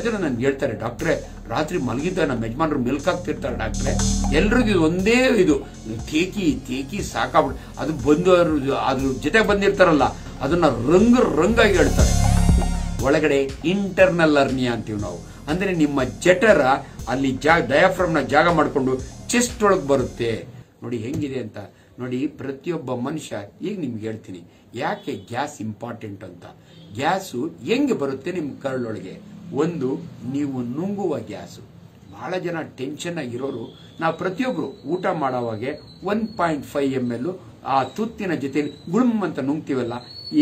ಹೊಡೆದ್ರೆ ನನ್ನ ಹೇಳ್ತಾರೆ, ಡಾಕ್ಟ್ರೆ ರಾತ್ರಿ ಮಲಗಿದ್ದ ನಮ್ಮ ಯಜಮಾನರು ಮಿಲ್ಕ್ ಹಾಕ್ತಿರ್ತಾರೆ ಡಾಕ್ಟ್ರೆ, ಎಲ್ರಿಗೂ ಒಂದೇ ಇದು ತೇಕಿ ತೇಕಿ ಸಾಕಾಗ್ಬಿಟ್ಟು ಅದು ಬಂದವರು ಅದ್ರ ಜೊತೆ ಬಂದಿರ್ತಾರಲ್ಲ ಅದನ್ನ ರಂಗು ರಂಗಾಗಿ ಹೇಳ್ತಾರೆ. ಒಳಗಡೆ ಇಂಟರ್ನಲ್ ಅರ್ನಿಯಾ ಅಂತೀವಿ ನಾವು, ಅಂದ್ರೆ ನಿಮ್ಮ ಜಠರ ಅಲ್ಲಿ ಡಯಾಫ್ರಮ್ನ ಜಾಗ ಮಾಡಿಕೊಂಡು ಚೆಸ್ಟ್ ಒಳಗೆ ಬರುತ್ತೆ. ನೋಡಿ ಹೆಂಗಿದೆ ಅಂತ ನೋಡಿ. ಪ್ರತಿಯೊಬ್ಬ ಮನುಷ್ಯ ಈಗ ನಿಮ್ಗೆ ಹೇಳ್ತೀನಿ ಯಾಕೆ ಗ್ಯಾಸ್ ಇಂಪಾರ್ಟೆಂಟ್ ಅಂತ. ಗ್ಯಾಸು ಹೆಂಗೆ ಬರುತ್ತೆ ನಿಮ್ಮ ಕರಳೊಳಗೆ? ಒಂದು ನೀವು ನುಂಗುವ ಗ್ಯಾಸು. ಬಹಳ ಜನ ಟೆನ್ಷನ್ ಆಗಿರೋರು ನಾವು ಪ್ರತಿಯೊಬ್ರು ಊಟ ಮಾಡೋವಾಗೆ 1.5 ml ಆ ತುತ್ತಿನ ಜೊತೆಲಿ ಗುಳುಮ್ ಅಂತ ನುಂಗ್ತೀವಲ್ಲ,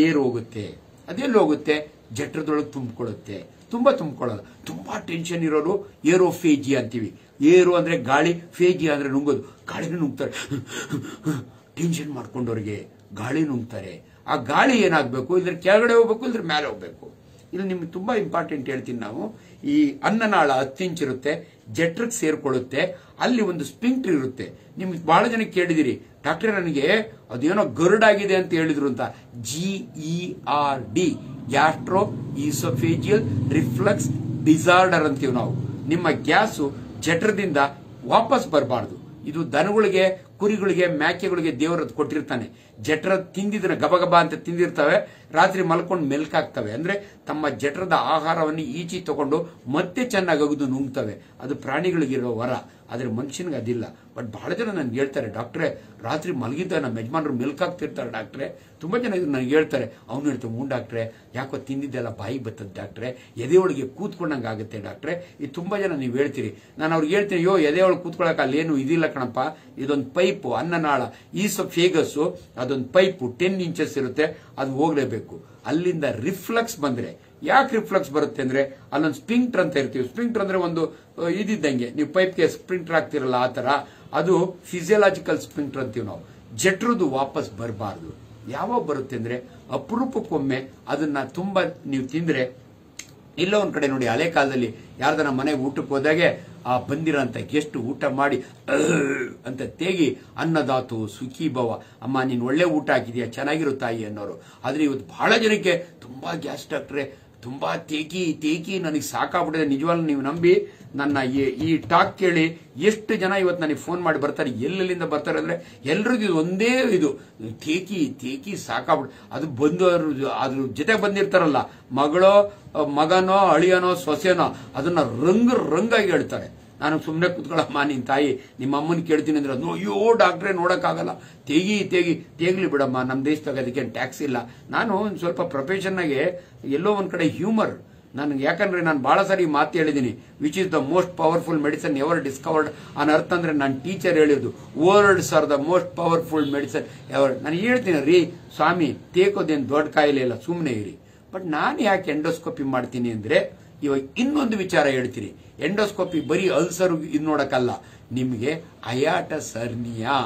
ಏರ್ ಹೋಗುತ್ತೆ. ಅದೆಲ್ಲಿ ಹೋಗುತ್ತೆ? ಜಠರದೊಳಗೆ ತುಂಬಿಕೊಳ್ಳುತ್ತೆ. ತುಂಬಿಕೊಳ್ಳಲ್ಲ. ತುಂಬಾ ಟೆನ್ಷನ್ ಇರೋರು ಏರೋಫೇಜಿಯಾ ಅಂತೀವಿ. ಏರು ಅಂದ್ರೆ ಗಾಳಿ, ಫೇಜಿಯಾ ಅಂದ್ರೆ ನುಂಗೋದು. ಗಾಳಿನ ನುಂಗ್ತಾರೆ ಟೆನ್ಷನ್ ಮಾಡ್ಕೊಂಡವ್ರಿಗೆ, ಗಾಳಿ ನುಂಗ್ತಾರೆ. ಆ ಗಾಳಿ ಏನಾಗಬೇಕು? ಇದ್ರ ಕೆಳಗಡೆ ಹೋಗ್ಬೇಕು, ಇದ್ರ ಮೇಲೆ ಹೋಗ್ಬೇಕು. ಇಲ್ಲಿ ನಿಮ್ಗೆ ತುಂಬಾ ಇಂಪಾರ್ಟೆಂಟ್ ಹೇಳ್ತೀನಿ ನಾವು. ಈ ಅನ್ನನಾಳ 10 ಇಂಚಿರುತ್ತೆ, ಜಠರಕ್ಕೆ ಸೇರ್ಕೊಳ್ಳುತ್ತೆ. ಅಲ್ಲಿ ಒಂದು ಸ್ಪಿಂಕ್ಟರ್ ಇರುತ್ತೆ. ನಿಮ್ಗೆ ಬಹಳ ಜನ ಕೇಳಿದಿರಿ, ಡಾಕ್ಟ್ರೆ ನನಗೆ ಅದೇನೋ ಗರುಡಾಗಿದೆ ಅಂತ ಹೇಳಿದ್ರು ಅಂತ. GERD, gastro oesophageal reflux disorder ಅಂತೀವಿ ನಾವು. ನಿಮ್ಮ ಗ್ಯಾಸು ಜಠರದಿಂದ ವಾಪಸ್ ಬರಬಾರ್ದು. ಇದು ದನಗಳಿಗೆ, ಕುರಿಗಳಿಗೆ, ಮ್ಯಾಕೆಗಳಿಗೆ ದೇವರದ್ದು ಕೊಟ್ಟಿರ್ತಾನೆ. ಜಠರ ತಿಂದಿದ್ರೆ ಗಬಗಬ ಅಂತ ತಿಂದಿರ್ತವೆ, ರಾತ್ರಿ ಮಲ್ಕೊಂಡು ಮೆಲ್ಕ್ ಹಾಕ್ತವೆ. ಅಂದ್ರೆ ತಮ್ಮ ಜಠರದ ಆಹಾರವನ್ನು ಈಚಿ ತಗೊಂಡು ಮತ್ತೆ ಚೆನ್ನಾಗಿ ಅಗದು ನುಂಗ್ತವೆ. ಅದು ಪ್ರಾಣಿಗಳಿಗಿರೋ ವರ, ಆದ್ರೆ ಮನುಷ್ಯನಿಗೆ ಅದಿಲ್ಲ. ಬಟ್ ಬಹಳ ಜನ ನನ್ಗೆ ಹೇಳ್ತಾರೆ, ಡಾಕ್ಟ್ರೆ ರಾತ್ರಿ ಮಲಗಿದ್ದ ನಮ್ಮ ಯಜಮಾನರು ಮೆಲ್ಕ್ ಹಾಕ್ತಿರ್ತಾರೆ ಡಾಕ್ಟ್ರೆ. ತುಂಬಾ ಜನ ಇದು ನನಗೆ ಹೇಳ್ತಾರೆ. ಅವ್ನು ಹೇಳ್ತಾರೆ, ಹ್ಞೂ ಡಾಕ್ಟ್ರೆ, ಯಾಕೋ ತಿಂದಿದ್ದೆಲ್ಲ ಬಾಯಿ ಬರ್ತದೆ ಡಾಕ್ಟ್ರೆ, ಎದೆಯೊಳಗೆ ಕೂತ್ಕೊಂಡಂಗೆ ಆಗುತ್ತೆ ಡಾಕ್ಟ್ರೆ. ಇದು ತುಂಬಾ ಜನ ನೀವು ಹೇಳ್ತೀರಿ. ನಾನು ಅವ್ರಿಗೆ ಹೇಳ್ತೀನಿ, ಯೋ ಎದೆಯೊಳಗೆ ಕೂತ್ಕೊಳ್ಳೋಕೆ ಅಲ್ಲೇನು ಇದಿಲ್ಲ ಕಣಪ್ಪ, ಇದೊಂದು ಪೈಪು. ಅನ್ನನಾಳ ಈಸೋಫೇಗಸ್ ಅದೊಂದು ಪೈಪು 10 ಇಂಚಸ್ ಇರುತ್ತೆ, ಅದು ಹೋಗ್ಲೇಬೇಕು. ಅಲ್ಲಿಂದ ರಿಫ್ಲಕ್ಸ್ ಬಂದ್ರೆ, ಯಾಕೆ ರಿಫ್ಲಕ್ಸ್ ಬರುತ್ತೆ ಅಂದ್ರೆ ಅಲ್ಲೊಂದು ಸ್ಪ್ರಿಂಕ್ಟರ್ ಅಂತ ಇರ್ತೀವಿ. ಸ್ಪ್ರಿಂಕ್ಟರ್ ಅಂದ್ರೆ ಒಂದು ಇದಿದ್ದಂಗೆ, ನೀವು ಪೈಪ್ಗೆ ಸ್ಪ್ರಿಂಕ್ಟರ್ ಹಾಕ್ತಿರಲ್ಲ ಆ ತರ, ಅದು ಫಿಸಿಯಲಾಜಿಕಲ್ ಸ್ಪ್ರಿಂಕ್ಟರ್ ಅಂತೀವಿ ನಾವು. ಜಠರದು ವಾಪಸ್ ಬರಬಾರ್ದು. ಯಾವಾಗ ಬರುತ್ತೆ ಅಂದ್ರೆ ಅಪರೂಪಕ್ಕೊಮ್ಮೆ. ಅದನ್ನ ತುಂಬಾ ನೀವು ತಿಂದ್ರೆ, ಇಲ್ಲ ಒಂದ್ ಕಡೆ ನೋಡಿ ಹಳೆ ಕಾಲದಲ್ಲಿ ಯಾರ್ದನ ಮನೆಗೆ ಊಟಕ್ಕೆ ಹೋದಾಗೆ ಆ ಬಂದಿರೋಂಥ ಗೆಸ್ಟ್ ಊಟ ಮಾಡಿ ಅಂತ ತೇಗಿ ಅನ್ನದಾತು ಸುಖಿ ಭವ, ಅಮ್ಮ ನೀನು ಒಳ್ಳೆ ಊಟ ಹಾಕಿದೀಯ, ಚೆನ್ನಾಗಿರೋ ತಾಯಿ ಅನ್ನೋರು. ಆದ್ರೆ ಇವತ್ತು ಬಹಳ ಜನಕ್ಕೆ ತುಂಬಾ ಗ್ಯಾಸ್ ಡಾಕ್ಟ್ರೆ, ತುಂಬಾ ತೇಕಿ ತೇಕಿ ನನಗೆ ಸಾಕಾಗ್ಬಿಟ್ಟಿದೆ. ನಿಜವಾಗ್ಲೂ ನೀವು ನಂಬಿ ನನ್ನ ಈ ಟಾಕ್ ಕೇಳಿ ಎಷ್ಟು ಜನ ಇವತ್ತು ನನಗೆ ಫೋನ್ ಮಾಡಿ ಬರ್ತಾರೆ. ಎಲ್ಲೆಲ್ಲಿಂದ ಬರ್ತಾರೆ ಅಂದ್ರೆ ಎಲ್ರಿಗೂ ಒಂದೇ ಇದು ತೇಕಿ ತೇಕಿ ಸಾಕಾಗ್ಬಿಟ್ಟು ಅದು ಬಂದವರು ಅದ್ರ ಜೊತೆ ಬಂದಿರ್ತಾರಲ್ಲ ಮಗಳೋ ಮಗನೋ ಅಳಿಯನೋ ಸೊಸೆನೋ, ಅದನ್ನ ರಂಗು ರಂಗಾಗಿ ಹೇಳ್ತಾರೆ. ನಾನು ಸುಮ್ಮನೆ ಕೂತ್ಕೊಳ್ಳಮ್ಮ, ನಿನ್ ತಾಯಿ ನಿಮ್ಮ ಅಮ್ಮನ ಕೇಳ್ತೀನಿ ಅಂದ್ರೆ ಅದು ಅಯ್ಯೋ ಡಾಕ್ಟ್ರೆ ನೋಡಕ್ಕಾಗಲ್ಲ, ತೇಗಿ ತೇಗಿ ತೇಗ್ಲಿ ಬಿಡಮ್ಮ, ನಮ್ಮ ದೇಶದಾಗ ಅದಕ್ಕೆ ಟ್ಯಾಕ್ಸ್ ಇಲ್ಲ. ನಾನು ಸ್ವಲ್ಪ ಪ್ರೊಫೆಷನ್ನಾಗೆ ಎಲ್ಲೋ ಒಂದ್ ಕಡೆ ಹ್ಯೂಮರ್ ನನಗೆ, ಯಾಕಂದ್ರೆ ನಾನು ಬಹಳ ಸಾರಿ ಮಾತು ಹೇಳಿದ್ದೀನಿ, which is the most powerful medicine ever discovered on earth ಅಂದ್ರೆ ನನ್ನ ಟೀಚರ್ ಹೇಳಿದ್ದು, words are the most powerful medicine ever. ನಾನು ಹೇಳ್ತೀನಿ, ರೀ ಸ್ವಾಮಿ ತೇಕೋದೇನು ದೊಡ್ಡ ಕಾಯಿಲೆ ಇಲ್ಲ, ಸುಮ್ಮನೆ ಇರಿ. ಬಟ್ ನಾನು ಯಾಕೆ ಎಂಡೋಸ್ಕೋಪಿ ಮಾಡ್ತೀನಿ ಅಂದ್ರೆ, ಇವಾಗ ಇನ್ನೊಂದು ವಿಚಾರ ಹೇಳ್ತೀನಿ. ಎಂಡೋಸ್ಕೋಪಿ ಬರೀ ಅಲ್ಸರ್ ಇದು ನೋಡಕ್ಕಲ್ಲ, ನಿಮಗೆ ಅಯಾಟಸ್ ಅರ್ನಿಯಾ,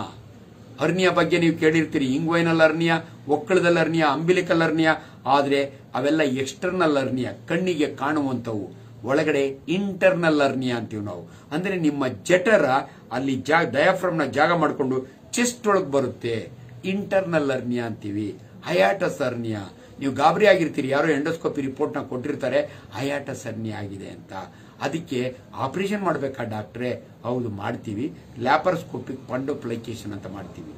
ಅರ್ನಿಯಾ ಬಗ್ಗೆ ನೀವು ಕೇಳಿರ್ತೀರಿ. ಇಂಗ್ವೈನಲ್ ಅರ್ನಿಯಾ, ಒಕ್ಕಳದಲ್ಲಿ ಅರ್ನಿಯಾ, ಅಂಬಿಲಿಕಲ್ ಅರ್ನಿಯಾ. ಆದ್ರೆ ಅವೆಲ್ಲ ಎಕ್ಸ್ಟರ್ನಲ್ ಅರ್ನಿಯಾ, ಕಣ್ಣಿಗೆ ಕಾಣುವಂತವು. ಒಳಗಡೆ ಇಂಟರ್ನಲ್ ಅರ್ನಿಯಾ ಅಂತೀವಿ ನಾವು. ಅಂದ್ರೆ ನಿಮ್ಮ ಜಠರ ಅಲ್ಲಿ ಡಯಾಫ್ರಮ್ನ ಜಾಗ ಮಾಡಿಕೊಂಡು ಚೆಸ್ಟ್ ಒಳಗೆ ಬರುತ್ತೆ, ಇಂಟರ್ನಲ್ ಅರ್ನಿಯಾ ಅಂತೀವಿ. ಅಯಾಟಸ್ ಅರ್ನಿಯಾ, ನೀವು ಗಾಬರಿ ಆಗಿರ್ತೀರಿ, ಯಾರೋ ಎಂಡೋಸ್ಕೋಪಿ ರಿಪೋರ್ಟ್ನ ಕೊಟ್ಟಿರ್ತಾರೆ ಅಯಾಟಸ್ ಅರ್ನಿಯಾ ಆಗಿದೆ ಅಂತ. ಅದಕ್ಕೆ ಆಪರೇಷನ್ ಮಾಡಬೇಕಾ ಡಾಕ್ಟ್ರೆ? ಹೌದು ಮಾಡ್ತೀವಿ, ಲ್ಯಾಪರೋಸ್ಕೋಪಿಕ್ ಪಂಡೋಪ್ಲೈಕೇಶನ್ ಅಂತ ಮಾಡ್ತೀವಿ.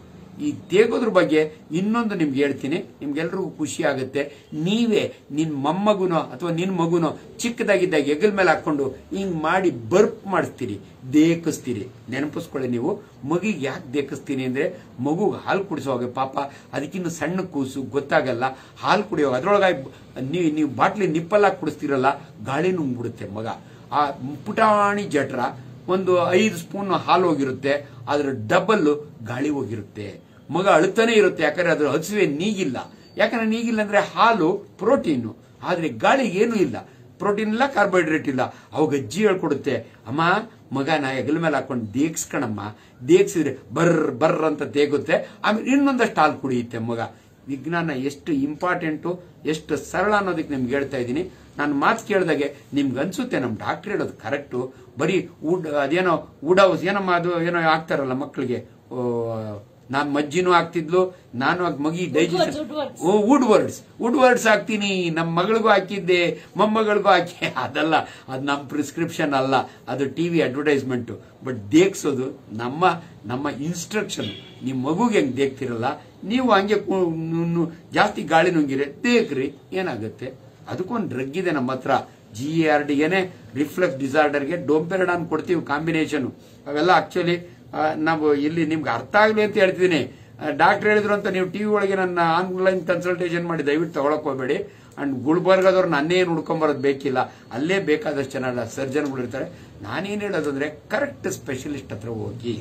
ಈ ತೇಗೋದ್ರ ಬಗ್ಗೆ ಇನ್ನೊಂದು ನಿಮ್ಗೆ ಹೇಳ್ತೀನಿ, ನಿಮ್ಗೆಲ್ರಿಗೂ ಖುಷಿ ಆಗುತ್ತೆ. ನೀವೇ ನಿನ್ನ ಮೊಮ್ಮಗುನೋ ಅಥವಾ ನಿನ್ನ ಮಗುನೋ ಚಿಕ್ಕದಾಗಿದ್ದಾಗ ಹೆಗಲ ಮೇಲೆ ಹಾಕೊಂಡು ಹಿಂಗ್ ಮಾಡಿ ಬರ್ಪ್ ಮಾಡಿಸ್ತೀರಿ, ದೇಕಿಸ್ತೀರಿ. ನೆನಪಿಸ್ಕೊಳ್ಳಿ, ನೀವು ಮಗಿಗೆ ಯಾಕೆ ದೇಕಿಸ್ತೀನಿ ಅಂದ್ರೆ ಮಗುಗೆ ಹಾಲು ಕುಡಿಸೋವಾಗ ಪಾಪ ಅದಕ್ಕಿನ್ನು ಸಣ್ಣ ಕೂಸು ಗೊತ್ತಾಗಲ್ಲ, ಹಾಲು ಕುಡಿಯೋವಾಗ ಅದ್ರೊಳಗಾಗಿ ನೀವು ಬಾಟ್ಲಿ ನಿಪ್ಪಲ್ಲಾಗಿ ಕುಡಿಸ್ತಿರಲ್ಲ, ಗಾಳಿ ನುಂಗ್ಬಿಡುತ್ತೆ ಮಗ. ಆ ಪುಟಾಣಿ ಜಠರ ಒಂದು 5 ಸ್ಪೂನ್ ಹಾಲು ಹೋಗಿರುತ್ತೆ, ಅದರ ಡಬಲ್ ಗಾಳಿ ಹೋಗಿರುತ್ತೆ. ಮಗ ಅಳುತ್ತಾನೆ ಇರುತ್ತೆ, ಯಾಕಂದ್ರೆ ಅದ್ರ ಹಸುವೆ ನೀಗಿಲ್ಲ. ಯಾಕಂದ್ರೆ ನೀಗಿಲ್ಲ ಅಂದ್ರೆ ಹಾಲು ಪ್ರೋಟೀನು, ಆದ್ರೆ ಗಾಳಿ ಏನೂ ಇಲ್ಲ, ಪ್ರೋಟೀನ್ ಇಲ್ಲ, ಕಾರ್ಬೋಹೈಡ್ರೇಟ್ ಇಲ್ಲ. ಅವಾಗ ಅಜ್ಜಿ ಹೇಳ್ಕೊಡುತ್ತೆ, ಅಮ್ಮ ಮಗನ ಹೆಗಲ ಮೇಲೆ ಹಾಕೊಂಡು ದೇಗ್ಸ್ಕಣಮ್ಮ, ದೇಗ್ಸಿದ್ರೆ ಬರ್ರ್ ಬರ್ರ್ ಅಂತ ತೇಗುತ್ತೆ, ಆಮೇಲೆ ಇನ್ನೊಂದಷ್ಟು ಹಾಲು ಕುಡಿಯುತ್ತೆ ಮಗ. ವಿಜ್ಞಾನ ಎಷ್ಟು ಇಂಪಾರ್ಟೆಂಟು, ಎಷ್ಟು ಸರಳ ಅನ್ನೋದಕ್ಕೆ ನಿಮ್ಗೆ ಹೇಳ್ತಾ ಇದ್ದೀನಿ. ನಾನು ಮಾತು ಕೇಳಿದಾಗೆ ನಿಮ್ಗೆ ಅನ್ಸುತ್ತೆ ನಮ್ಮ ಡಾಕ್ಟ್ರ್ ಹೇಳೋದು ಕರೆಕ್ಟು. ಬರೀ ಅದೇನೋ ಊಡ ಏನಮ್ಮ ಅದು ಏನೋ ಆಗ್ತಾರಲ್ಲ ಮಕ್ಕಳಿಗೆ नान मज्जीनू हाक्तिद्लु नानु मगी डैजेस्ट वुड वर्ड्स हाक्तिनी नम मगळिगू हाकिद्दे मम्मगळिगू हाकि अदल्ल अद नम प्रिस्क्रिप्शन अल्ल अदु TV अडवर्टैस्मेंट but देख्सोदु Namma Namma instruction निम्म मगुगे हेंगे देख्तिरल्ल नीवु हागे जास्ति गाळि नुंगिरे देख्री ಏನಾಗುತ್ತೆ ಅದಕ್ಕೊಂದು ಡ್ರಗ್ ಇದೆ ನಮ್ಮತ್ರ GARD ಏನೇ ರಿಫ್ಲೆಕ್ಸ್ ಡಿಸಾರ್ಡರ್ ಗೆ ಡೋಂಪೆರಡಾನ್ ಕೊಡ್ತೀವಿ ಕಾಂಬಿನೇಷನ್ ಅವೆಲ್ಲ ಆಕ್ಚುಲಿ ನಾವು ಇಲ್ಲಿ ನಿಮಗೆ ಅರ್ಥ ಆಗಲಿ ಅಂತ ಹೇಳ್ತಿದ್ದೀನಿ ಡಾಕ್ಟರ್ ಹೇಳಿದ್ರು ಅಂತ ನೀವು ಟಿವಿ ಒಳಗೆ ನನ್ನ ಆನ್ಲೈನ್ ಕನ್ಸಲ್ಟೇಷನ್ ಮಾಡಿ ದಯವಿಟ್ಟು ತಗೊಳ್ಳೋಕೆ ಹೋಗಬೇಡಿ ಅಂಡ್ ಗುಲ್ಬರ್ಗದವರು ನನ್ನೇ ಹುಡುಕೊಂಡು ಬರೋದು ಬೇಕಿಲ್ಲ ಅಲ್ಲೇ ಬೇಕಾದಷ್ಟು ಜನ ಸರ್ಜನ್ಗಳು ಇರ್ತಾರೆ ನಾನು ಏನು ಹೇಳೋದಂದ್ರೆ ಕರೆಕ್ಟ್ ಸ್ಪೆಷಲಿಸ್ಟ್ ಹತ್ರ ಹೋಗಿ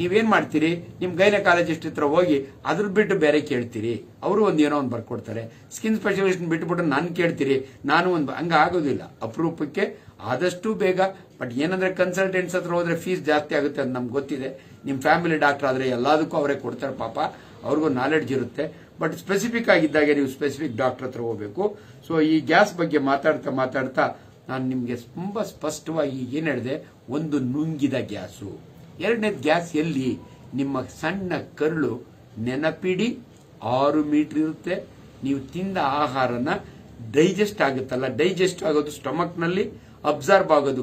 ನೀವೇನ್ ಮಾಡ್ತೀರಿ ನಿಮ್ಮ ಗೈನಕಾಲಜಿಸ್ಟ್ ಹತ್ರ ಹೋಗಿ ಅದ್ರ ಬಿಟ್ಟು ಬೇರೆ ಕೇಳ್ತೀರಿ ಅವರು ಒಂದೇನೋ ಒಂದು ಬರ್ಕೊಡ್ತಾರೆ ಸ್ಕಿನ್ ಸ್ಪೆಷಲಿಸ್ಟ್ ಬಿಟ್ಬಿಟ್ಟು ನಾನು ಕೇಳ್ತೀರಿ ನಾನು ಒಂದು ಹಂಗ ಆಗೋದಿಲ್ಲ ಅಪರೂಪಕ್ಕೆ ಆದಷ್ಟು ಬೇಗ ಬಟ್ ಏನಂದ್ರೆ ಕನ್ಸಲ್ಟೆಂಟ್ಸ್ ಹತ್ರ ಹೋದ್ರೆ ಫೀಸ್ ಜಾಸ್ತಿ ಆಗುತ್ತೆ ಅಂತ ನಮ್ಗೆ ಗೊತ್ತಿದೆ ನಿಮ್ಮ ಫ್ಯಾಮಿಲಿ ಡಾಕ್ಟರ್ ಆದ್ರೆ ಎಲ್ಲದಕ್ಕೂ ಅವರೇ ಕೊಡ್ತಾರೆ ಪಾಪ ಅವ್ರಿಗೂ ನಾಲೆಡ್ಜ್ ಇರುತ್ತೆ ಬಟ್ ಸ್ಪೆಸಿಫಿಕ್ ಆಗಿದ್ದಾಗೆ ನೀವು ಸ್ಪೆಸಿಫಿಕ್ ಡಾಕ್ಟರ್ ಹತ್ರ ಹೋಗಬೇಕು ಸೊ ಈ ಗ್ಯಾಸ್ ಬಗ್ಗೆ ಮಾತಾಡ್ತಾ ಮಾತಾಡ್ತಾ ನಾನು ನಿಮಗೆ ತುಂಬಾ ಸ್ಪಷ್ಟವಾಗಿ ಏನು ಹೇಳಿದೆ ಒಂದು ನುಂಗಿದ ಗ್ಯಾಸು ಎರಡನೇ ಗ್ಯಾಸ್ ಎಲ್ಲಿ ನಿಮ್ಮ ಸಣ್ಣ ಕರಳು ನೆನಪಿಡಿ 6 ಮೀಟರ್ ಇರುತ್ತೆ ನೀವು ತಿಂದ ಆಹಾರನ ಡೈಜೆಸ್ಟ್ ಆಗುತ್ತಲ್ಲ ಡೈಜೆಸ್ಟ್ ಆಗೋದು ಸ್ಟಮಕ್ ನಲ್ಲಿ ಅಬ್ಸರ್ಬ್ ಆಗೋದು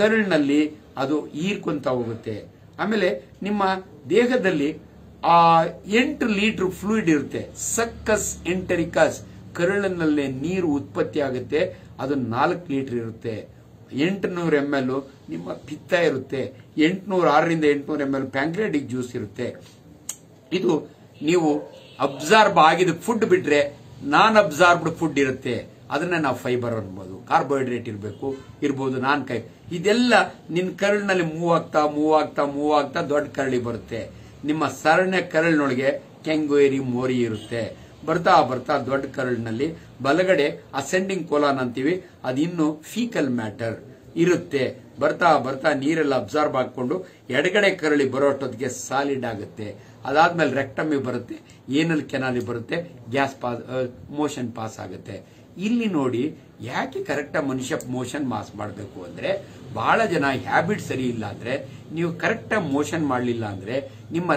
ಕರಳಿನಲ್ಲಿ ಅದು ಹೀರ್ಕೊಂತ ಹೋಗುತ್ತೆ ಆಮೇಲೆ ನಿಮ್ಮ ದೇಹದಲ್ಲಿ ಆ 8 ಲೀಟರ್ ಫ್ಲೂಯಿಡ್ ಇರುತ್ತೆ ಸಕ್ಕಸ್ ಎಂಟರಿಕಸ್ ಕರಳಿನಲ್ಲೇ ನೀರು ಉತ್ಪತ್ತಿ ಆಗುತ್ತೆ ಅದು 4 ಲೀಟರ್ ಇರುತ್ತೆ 800 ml ನಿಮ್ಮ ಪಿತ್ತ ಇರುತ್ತೆ 806 ರಿಂದ 800 ml ಪ್ಯಾಂಕ್ರಿಯಾಟಿಕ್ ಜ್ಯೂಸ್ ಇರುತ್ತೆ ಇದು ನೀವು ಅಬ್ಸಾರ್ಬ್ ಆಗಿದ ಫುಡ್ ಬಿಟ್ರೆ ನಾನ್ ಅಬ್ಸಾರ್ಬ್ಡ್ ಫುಡ್ ಇರುತ್ತೆ ಅದನ್ನ ನಾವು ಫೈಬರ್ ಅನ್ಬಹುದು ಕಾರ್ಬೋಹೈಡ್ರೇಟ್ ಇರಬಹುದು ನಾನ್ ಕೈ ಇದೆಲ್ಲ ನಿನ್ನ ಕರಳಿನಲ್ಲಿ ಮೂವ್ ಆಗ್ತಾ ದೊಡ್ಡ ಕರಳಿ ಬರುತ್ತೆ ನಿಮ್ಮ ಸರಣ ಕರಳಿನೊಳಗೆ ಕೆಂಗೋರಿ ಮೋರಿ ಇರುತ್ತೆ ಬರ್ತಾ ದೊಡ್ಡ ಕರಳಿನಲ್ಲಿ ಬಲಗಡೆ ಅಸೆಂಡಿಂಗ್ ಕೋಲಾನ್ ಅಂತೀವಿ ಅದಿನ್ನು ಫೀಕಲ್ ಮ್ಯಾಟರ್ ಇರುತ್ತೆ ಬರ್ತಾ ನೀರೆಲ್ಲ ಅಬ್ಸರ್ಬ್ ಹಾಕೊಂಡು ಎಡಗಡೆ ಕರಳಿ ಬರೋಷ್ಟೊತ್ತಿಗೆ ಸಾಲಿಡ್ ಆಗುತ್ತೆ ಅದಾದ್ಮೇಲೆ ರೆಕ್ಟಮಿ ಬರುತ್ತೆ ಏನಲ್ ಕೆನಾಲಿ ಬರುತ್ತೆ ಗ್ಯಾಸ್ ಮೋಷನ್ ಪಾಸ್ ಆಗುತ್ತೆ ಇಲ್ಲಿ ನೋಡಿ ಯಾಕೆ ಕರೆಕ್ಟ್ ಮನುಷ್ಯ ಮೋಷನ್ ಮಾಸ್ ಮಾಡಬೇಕು ಅಂದ್ರೆ ಬಹಳ ಜನ ಹ್ಯಾಬಿಟ್ ಸರಿ ಇಲ್ಲ ಅಂದ್ರೆ ನೀವು ಕರೆಕ್ಟ್ ಮೋಷನ್ ಮಾಡಲಿಲ್ಲ ಅಂದ್ರೆ ನಿಮ್ಮ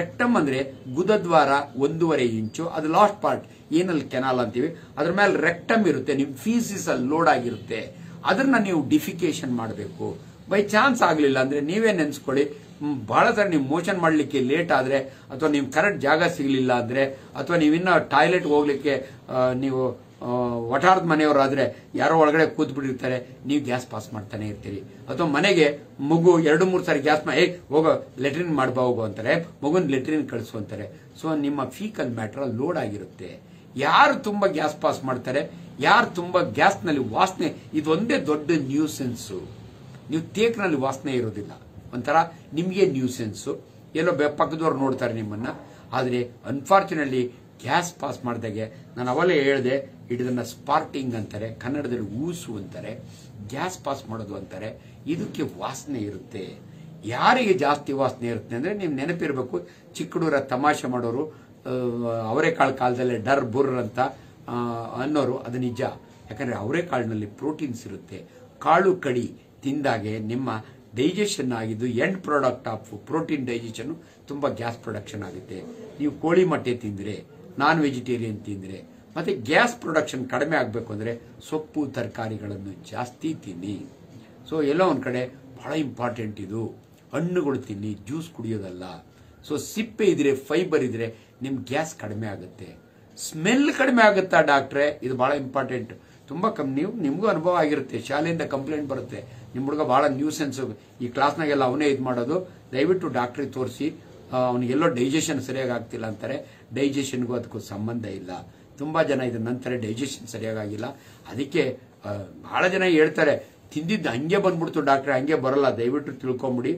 ರೆಕ್ಟಮ್ ಅಂದ್ರೆ ಗುದದ್ವಾರ 1.5 ಇಂಚು ಅದು ಲಾಸ್ಟ್ ಪಾರ್ಟ್ ಏನಲ್ ಕೆನಾಲ್ ಅಂತೀವಿ ಅದ್ರ ಮೇಲೆ ರೆಕ್ಟಮ್ ಇರುತ್ತೆ ನಿಮ್ ಫೀಸಿಸ್ ಅಲ್ಲಿ ಲೋಡ್ ಆಗಿರುತ್ತೆ ಅದನ್ನ ನೀವು ಡಿಫಿಕೇಶನ್ ಮಾಡಬೇಕು ಬೈ ಚಾನ್ಸ್ ಆಗ್ಲಿಲ್ಲ ಅಂದ್ರೆ ನೀವೇ ನೆನ್ಸ್ಕೊಳ್ಳಿ ಬಹಳ ಸಲ ನೀವು ಮೋಷನ್ ಮಾಡಲಿಕ್ಕೆ ಲೇಟ್ ಆದ್ರೆ ಅಥವಾ ನೀವು ಕರೆಕ್ಟ್ ಜಾಗ ಸಿಗಲಿಲ್ಲ ಅಂದ್ರೆ ಅಥವಾ ನೀವಿನ್ನ ಟಾಯ್ಲೆಟ್ ಹೋಗ್ಲಿಕ್ಕೆ ನೀವು ಒಟಾರದ ಮನೆಯವರಾದ್ರೆ ಯಾರೋ ಒಳಗಡೆ ಕೂತ್ ಬಿಟ್ಟಿರ್ತಾರೆ ನೀವು ಗ್ಯಾಸ್ ಪಾಸ್ ಮಾಡ್ತಾನೆ ಇರ್ತೀರಿ ಅಥವಾ ಮನೆಗೆ ಮಗು 2-3 ಸಾರಿ ಗ್ಯಾಸ್ ಹೋಗೋ ಲೆಟ್ರಿನ್ ಮಾಡ್ಬಾ ಹೋಗೋ ಅಂತಾರೆ ಮಗುನ್ ಲೆಟ್ರಿನ್ ಕಳಿಸು ಅಂತಾರೆ ಸೊ ನಿಮ್ಮ ಫೀಕಲ್ ಮ್ಯಾಟರ್ ಲೋಡ್ ಆಗಿರುತ್ತೆ ಯಾರು ತುಂಬಾ ಗ್ಯಾಸ್ ಪಾಸ್ ಮಾಡ್ತಾರೆ ಯಾರು ತುಂಬಾ ಗ್ಯಾಸ್ ನಲ್ಲಿ ವಾಸನೆ ಇದೊಂದೇ ದೊಡ್ಡ ನ್ಯೂಸೆನ್ಸ್ ನೀವು ತೇಕ್ನಲ್ಲಿ ವಾಸನೆ ಇರೋದಿಲ್ಲ ಒಂಥರ ನಿಮ್ಗೆ ನ್ಯೂಸೆನ್ಸ್ ಎಲ್ಲೋ ಪಕ್ಕದವ್ರು ನೋಡ್ತಾರೆ ನಿಮ್ಮನ್ನ ಆದ್ರೆ ಅನ್ಫಾರ್ಚುನೇಟ್ಲಿ ಗ್ಯಾಸ್ ಪಾಸ್ ಮಾಡಿದಾಗೆ ನಾನು ಅವಲೇ ಹೇಳಿದೆ ಇದನ್ನ ಸ್ಪಾರ್ಟಿಂಗ್ ಅಂತಾರೆ ಕನ್ನಡದಲ್ಲಿ ಊಸು ಅಂತಾರೆ ಗ್ಯಾಸ್ ಪಾಸ್ ಮಾಡೋದು ಅಂತಾರೆ ಇದಕ್ಕೆ ವಾಸನೆ ಇರುತ್ತೆ ಯಾರಿಗೆ ಜಾಸ್ತಿ ವಾಸನೆ ಇರುತ್ತೆ ಅಂದ್ರೆ ನೀವು ನೆನಪಿರಬೇಕು ಚಿಕ್ಕಡೂರ ತಮಾಷೆ ಮಾಡೋರು ಅವರೆಕಾಳು ಕಾಲದಲ್ಲಿ ಡರ್ ಬುರ್ ಅಂತ ಅನ್ನೋರು ಅದು ನಿಜ ಯಾಕಂದ್ರೆ ಅವರೆಕಾಳಿನಲ್ಲಿ ಪ್ರೋಟೀನ್ಸ್ ಇರುತ್ತೆ ಕಾಳು ಕಡಿ ತಿಂದಾಗೆ ನಿಮ್ಮ ಡೈಜೆಷನ್ ಆಗಿದ್ದು end product of protein digestion ತುಂಬಾ ಗ್ಯಾಸ್ ಪ್ರೊಡಕ್ಷನ್ ಆಗುತ್ತೆ ನೀವು ಕೋಳಿ ಮೊಟ್ಟೆ ತಿಂದ್ರೆ ನಾನ್ ವೆಜಿಟೇರಿಯನ್ ತಿಂದ್ರೆ ಮತ್ತೆ ಗ್ಯಾಸ್ ಪ್ರೊಡಕ್ಷನ್ ಕಡಿಮೆ ಆಗಬೇಕು ಅಂದ್ರೆ ಸೊಪ್ಪು ತರಕಾರಿಗಳನ್ನು ಜಾಸ್ತಿ ತಿನ್ನಿ ಸೊ ಎಲ್ಲೋ ಒಂದ್ ಕಡೆ ಬಹಳ ಇಂಪಾರ್ಟೆಂಟ್ ಇದು ಹಣ್ಣುಗಳು ತಿನ್ನಿ ಜ್ಯೂಸ್ ಕುಡಿಯೋದಲ್ಲ ಸೊ ಸಿಪ್ಪೆ ಇದ್ರೆ ಫೈಬರ್ ಇದ್ರೆ ನಿಮ್ ಗ್ಯಾಸ್ ಕಡಿಮೆ ಆಗುತ್ತೆ ಸ್ಮೆಲ್ ಕಡಿಮೆ ಆಗುತ್ತಾ ಡಾಕ್ಟ್ರೆ ಇದು ಬಹಳ ಇಂಪಾರ್ಟೆಂಟ್ ತುಂಬಾ ನೀವು ನಿಮಗೂ ಅನುಭವ ಆಗಿರುತ್ತೆ ಶಾಲೆಯಿಂದ ಕಂಪ್ಲೇಂಟ್ ಬರುತ್ತೆ ನಿಮ್ಮ ಹುಡುಗ ಬಹಳ ನ್ಯೂಸೆನ್ಸ್ ಈ ಕ್ಲಾಸ್ನಾಗೆಲ್ಲ ಅವನೇ ಇದು ಮಾಡೋದು ದಯವಿಟ್ಟು ಡಾಕ್ಟ್ರಿಗೆ ತೋರಿಸಿ ಅವನಿಗೆಲ್ಲೋ ಡೈಜೆಷನ್ ಸರಿಯಾಗಿ ಆಗ್ತಿಲ್ಲ ಅಂತಾರೆ ಡೈಜೆಷನ್ಗೂ ಅದಕ್ಕೂ ಸಂಬಂಧ ಇಲ್ಲ ತುಂಬಾ ಜನ ಇದ್ರ ನಂತರ ಡೈಜೆಷನ್ ಸರಿಯಾಗಿಲ್ಲ ಅದಕ್ಕೆ ಬಹಳ ಜನ ಹೇಳ್ತಾರೆ ತಿಂದಿದ್ದು ಹಂಗೆ ಬಂದ್ಬಿಡ್ತು ಡಾಕ್ಟ್ರೆ ಹಂಗೆ ಬರಲ್ಲ ದಯವಿಟ್ಟು ತಿಳ್ಕೊಂಬಿಡಿ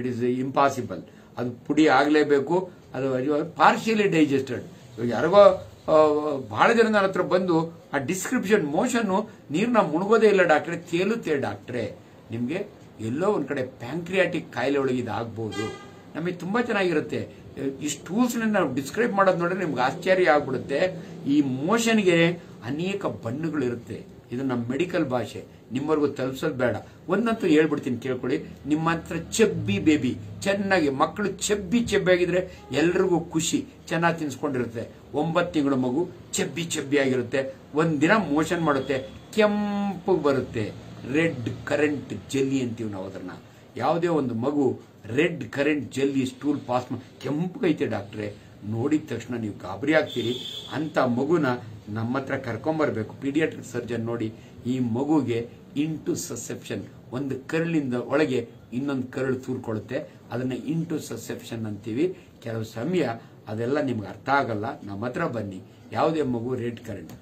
ಇಟ್ ಈಸ್ ಇಂಪಾಸಿಬಲ್ ಅದು ಪುಡಿ ಆಗಲೇಬೇಕು ಅದು ಪಾರ್ಷಿಯಲಿ ಡೈಜೆಸ್ಟೆಡ್ ಯಾರಿಗೋ ಬಹಳ ಜನ ನನ್ನ ಹತ್ರ ಬಂದು ಆ ಡಿಸ್ಕ್ರಿಪ್ಷನ್ ಮೋಷನ್ ನೀರ್ನ ಮುಣಗೋದೇ ಇಲ್ಲ ಡಾಕ್ಟ್ರೆ ತೇಲುತ್ತೆ ಡಾಕ್ಟ್ರೆ ನಿಮ್ಗೆ ಎಲ್ಲೋ ಒಂದ್ ಕಡೆ ಪ್ಯಾಂಕ್ರಿಯಾಟಿಕ್ ಕಾಯಿಲೆ ಒಳಗೆ ಇದಾಗಬಹುದು ನಮಗೆ ತುಂಬಾ ಚೆನ್ನಾಗಿರುತ್ತೆ ಇಷ್ಟು ಟೂಲ್ಸ್ ನಾವು ಡಿಸ್ಕ್ರೈಬ್ ಮಾಡೋದು ನೋಡಿದ್ರೆ ನಿಮ್ಗೆ ಆಶ್ಚರ್ಯ ಆಗ್ಬಿಡುತ್ತೆ ಈ ಮೋಷನ್ಗೆ ಅನೇಕ ಬಣ್ಣಗಳು ಇರುತ್ತೆ ಇದು ನಮ್ಮ ಮೆಡಿಕಲ್ ಭಾಷೆ ನಿಮ್ಮವರೆಗೂ ತಲುಪಿಸಲು ಬೇಡ ಒಂದಂತೂ ಹೇಳ್ಬಿಡ್ತೀನಿ ಕೇಳಿಕೊಳ್ಳಿ ನಿಮ್ಮಂತ್ರ ಚೆಬ್ಬಿ ಬೇಬಿ ಚೆನ್ನಾಗಿ ಮಕ್ಕಳು ಚೆಬ್ಬಿ ಆಗಿದ್ರೆ ಎಲ್ಲರಿಗೂ ಖುಷಿ ಚೆನ್ನಾಗಿ ತಿನ್ಸ್ಕೊಂಡಿರುತ್ತೆ 9 ತಿಂಗಳ ಮಗು ಚೆಬ್ಬಿ ಆಗಿರುತ್ತೆ ಒಂದಿನ ಮೋಷನ್ ಮಾಡುತ್ತೆ ಕೆಂಪು ಬರುತ್ತೆ ರೆಡ್ ಕರೆಂಟ್ ಜೆಲ್ಲಿ ಅಂತೀವಿ ನಾವು ಅದನ್ನ ಯಾವುದೇ ಒಂದು ಮಗು red currant jelly stool pass ಕೆಂಪುಗೈತೆ ಡಾಕ್ಟ್ರೆ ನೋಡಿದ ತಕ್ಷಣ ನೀವು ಗಾಬರಿ ಆಗ್ತೀರಿ ಅಂತ ಮಗುನ ನಮ್ಮ ಹತ್ರ ಕರ್ಕೊಂಬರ್ಬೇಕು ಪೀಡಿಯಾಟ್ರಿಕ್ ಸರ್ಜನ್ ನೋಡಿ ಈ ಮಗುಗೆ ಇಂಟು ಸಸೆಪ್ಷನ್ ಒಂದು ಕರಳಿಂದ ಒಳಗೆ ಇನ್ನೊಂದು ಕರಳು ತೂರ್ಕೊಳ್ಳುತ್ತೆ ಅದನ್ನ ಇಂಟು ಸಸೆಪ್ಷನ್ ಅಂತೀವಿ ಕೆಲವು ಸಮಯ ಅದೆಲ್ಲ ನಿಮ್ಗೆ ಅರ್ಥ ಆಗಲ್ಲ ನಮ್ಮ ಹತ್ರ ಬನ್ನಿ ಯಾವುದೇ ಮಗು ರೆಡ್ ಕರೆಂಟ್